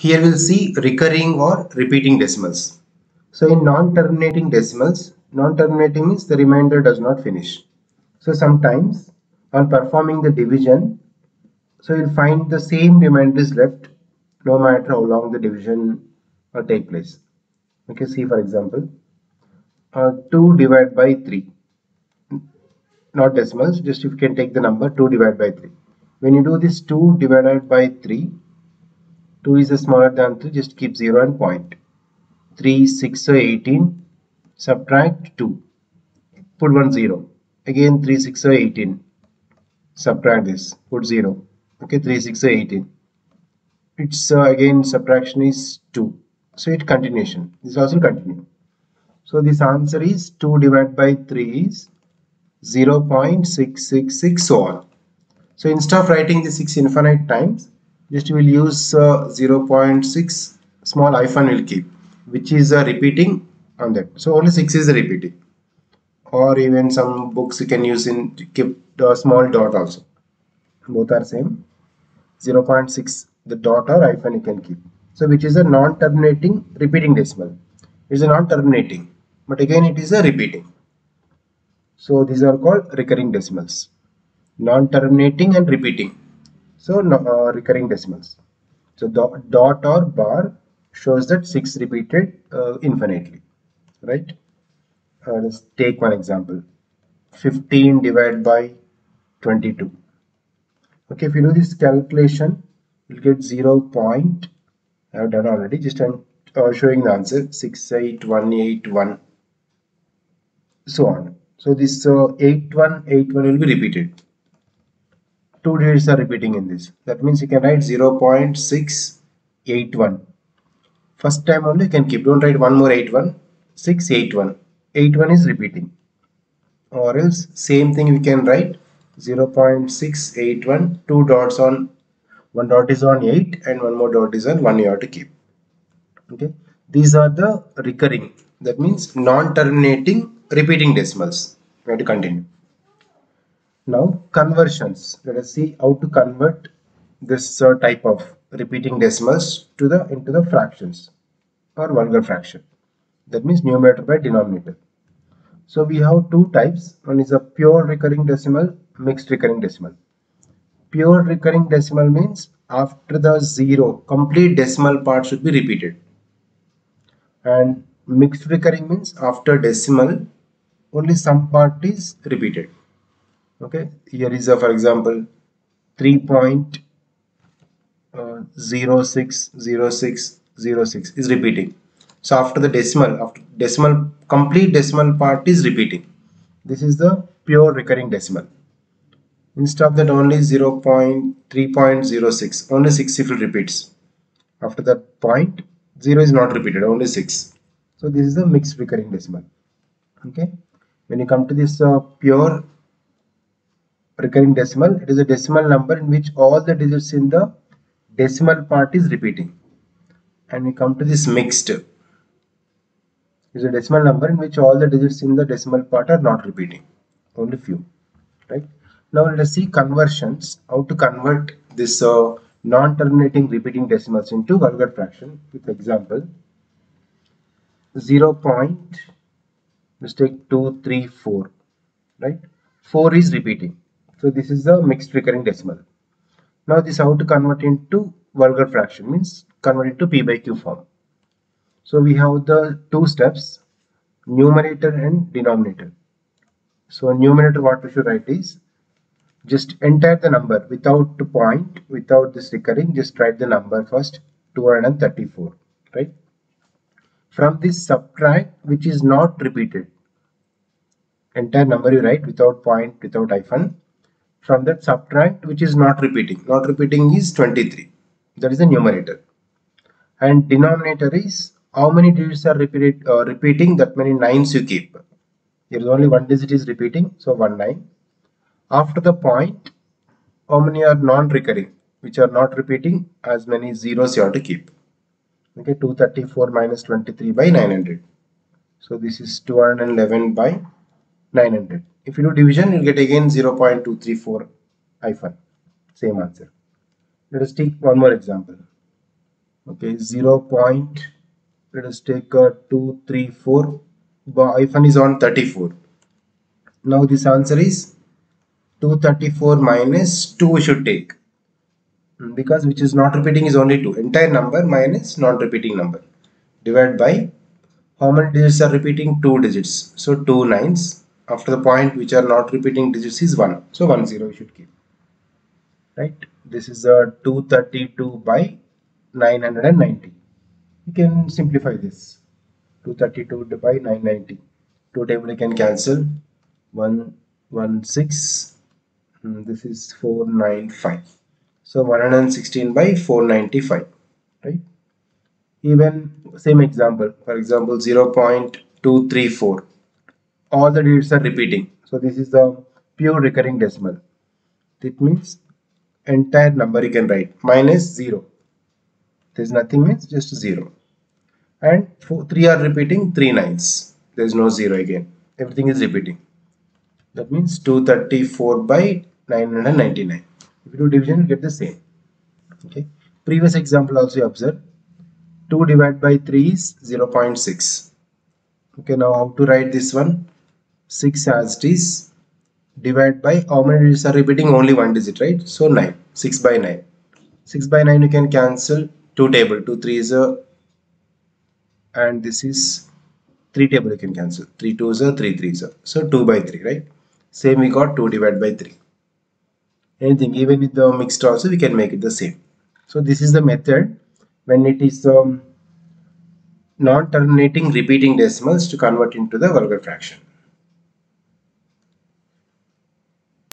Here we'll see recurring or repeating decimals. So in non-terminating decimals, non-terminating means the remainder does not finish. So sometimes on performing the division, so you'll find the same remainder is left no matter how long the division or take place. Okay, see for example 2 divided by 3, not decimals, just if you can take the number 2 divided by 3. When you do this 2 divided by 3, 2 is smaller than 3, just keep 0 and point. 3, 6, so 18, subtract 2, put 1, 0. Again 3, 6, so 18, subtract this, put 0. Okay, 3, 6, so 18. It's again subtraction is 2. So it continuation. This also continue. So this answer is 2 divided by 3 is 0.666, so on. So instead of writing the 6 infinite times, just you will use 0.6 small hyphen will keep, which is repeating on that. So only 6 is repeating, or even some books you can use in keep the small dot also. Both are same. 0.6 the dot or hyphen you can keep. So which is a non-terminating repeating decimal. It's a non-terminating, but again it is a repeating. So these are called recurring decimals. Non-terminating and repeating. So recurring decimals. So dot or bar shows that 6 repeated infinitely, right? Let's take one example. 15 divided by 22. Okay, if you do this calculation, you'll get 0. I've done already, just I'm showing the answer 68181, so on. So this 8181 will be repeated. Two digits are repeating in this. That means you can write 0.681. First time only you can keep. Don't write one more 81. 681. 81 is repeating. Or else same thing we can write 0.681. Two dots on. One dot is on 8 and one more dot is on 1 you have to keep. Okay. These are the recurring, that means non-terminating repeating decimals. We have to continue. Now conversions. Let us see how to convert this type of repeating decimals to the into the fractions or vulgar fraction. That means numerator by denominator. So we have two types. One is a pure recurring decimal, mixed recurring decimal. Pure recurring decimal means after the 0, complete decimal part should be repeated. And mixed recurring means after decimal, only some part is repeated. Okay, here is a, for example, 3.060606 is repeating. So after decimal, complete decimal part is repeating. This is the pure recurring decimal. Instead of that only 0.3.06, only 6 if it repeats. After that point, 0 is not repeated, only 6. So this is the mixed recurring decimal. Okay. When you come to this pure recurring decimal, it is a decimal number in which all the digits in the decimal part is repeating. And we come to this mixed. It is a decimal number in which all the digits in the decimal part are not repeating, only few. Right. Now let us see conversions, how to convert this non-terminating repeating decimals into vulgar fraction with example 0.234, right? 4 is repeating. So this is the mixed recurring decimal. Now this how to convert into vulgar fraction means convert it to P by Q form. So we have the two steps, numerator and denominator. So numerator what we should write is just enter the number without the point, without this recurring, just write the number first, 234, right? From this subtract which is not repeated. Entire number you write without point, without hyphen. From that subtract which is not repeating is 23. That is the numerator. And denominator is how many digits are repeated, repeating, that many 9s you keep. There is only one digit is repeating, so 19. After the point, how many are non-recurring, which are not repeating, as many zeros you have to keep. Okay, 234 minus 23 by 900. So this is 211 by 900. If you do division, you'll get again 0.234 hyphen. Same answer. Let us take one more example. Okay, 0. Let us take 2, 3, 4. Hyphen is on 34. Now this answer is 234 minus 2 we should take, because which is not repeating is only 2. Entire number minus non-repeating number divided by how many digits are repeating? 2 digits. So 2 9s. After the point which are not repeating digits is 1. So 10 we should keep. Right. This is 232 by 990. You can simplify this. 232 by 990. 2 table you can cancel. 116. This is 495. So 116 by 495. Right. Even same example. For example, 0.234. All the digits are repeating. So this is the pure recurring decimal. It means entire number you can write minus 0. There is nothing, means just 0. And 3 are repeating, 3 9s. There is no 0 again. Everything is repeating. That means 234 by 999. If you do division, you get the same. Okay. Previous example also you observe. 2 divided by 3 is 0.6. Okay, now how to write this one? 6 as it is. Divide by how many digits are repeating? Only one digit, right? So 9. 6 by 9. 6 by 9 you can cancel. 2 table. 2 3 is a, and this is 3 table you can cancel. 3 2 is a, 3 3 is a. So 2 by 3, right? Same we got 2 divided by 3. Anything, even with the mixed also we can make it the same. So this is the method when it is non-terminating repeating decimals to convert into the vulgar fraction.